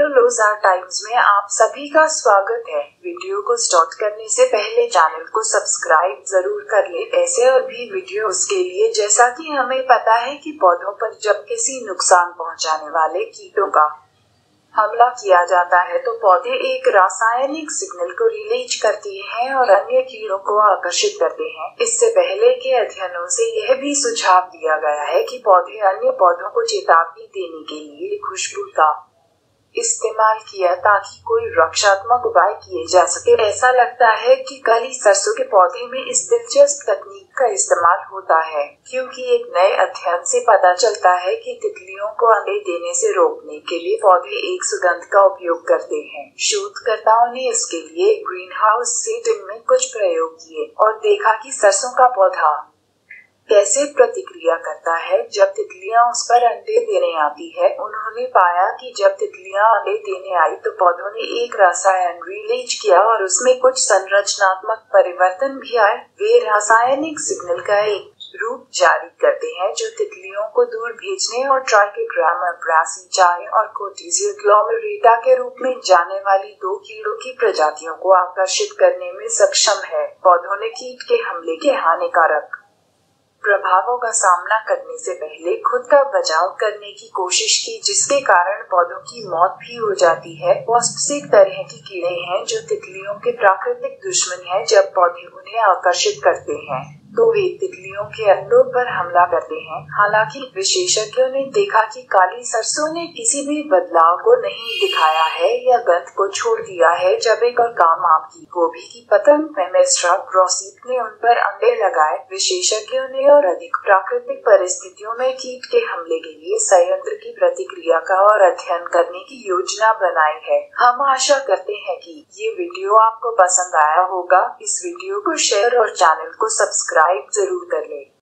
Regular Losar times में आप सभी का स्वागत है। वीडियो को स्टार्ट करने से पहले चैनल को सब्सक्राइब जरूर कर ले ऐसे और भी वीडियोस के लिए। जैसा कि हमें पता है कि पौधों पर जब किसी नुकसान पहुंचाने वाले कीटों का हमला किया जाता है तो पौधे एक रासायनिक सिग्नल को रिलीज करते हैं और अन्य कीड़ों को आकर्षित करते हैं। इससे पहले के अध्ययनों से यह भी सुझाव दिया गया है कि पौधे अन्य पौधों को चेतावनी देने के लिए खुशबू का इस्तेमाल किया ताकि कोई रक्षात्मक उपाय किए जा सके। ऐसा लगता है कि काली सरसों के पौधे में इस दिलचस्प तकनीक का इस्तेमाल होता है, क्योंकि एक नए अध्ययन से पता चलता है कि तितलियों को अंडे देने से रोकने के लिए पौधे एक सुगंध का उपयोग करते हैं। शोधकर्ताओं ने इसके लिए ग्रीन हाउस सेटिंग में कुछ प्रयोग किए और देखा कि सरसों का पौधा कैसे प्रतिक्रिया करता है जब तितलियां उस पर अंडे देने आती है। उन्होंने पाया कि जब तितलियां अंडे देने आई तो पौधों ने एक रसायन रिलीज किया और उसमें कुछ संरचनात्मक परिवर्तन भी आए। वे रासायनिक सिग्नल का एक रूप जारी करते हैं जो तितलियों को दूर भेजने और ट्राइकोग्रामा ब्रासिकाए और कोटेसिया ग्लोमेरेटा के रूप में जाने वाली दो कीड़ों की प्रजातियों को आकर्षित करने में सक्षम है। पौधों ने कीट के हमले के हानिकारक प्रभावों का सामना करने से पहले खुद का बचाव करने की कोशिश की, जिसके कारण पौधों की मौत भी हो जाती है। वास्प्स एक तरह के कीड़े हैं जो तितलियों के प्राकृतिक दुश्मन हैं। जब पौधे उन्हें आकर्षित करते हैं तो वे तितलियों के अंडों पर हमला करते हैं। हालांकि विशेषज्ञों ने देखा कि काली सरसों ने किसी भी बदलाव को नहीं दिखाया है या गंध को छोड़ दिया है। जब एक और काम आपकी गोभी की पतंग में मेस्ट्रा ग्रोसिप ने उन पर अंडे लगाए, विशेषज्ञों ने और अधिक प्राकृतिक परिस्थितियों में कीट के हमले के लिए संयंत्र की प्रतिक्रिया का और अध्ययन करने की योजना बनाई है। हम आशा करते हैं कि ये वीडियो आपको पसंद आया होगा। इस वीडियो को शेयर और चैनल को सब्सक्राइब जरूर कर लें।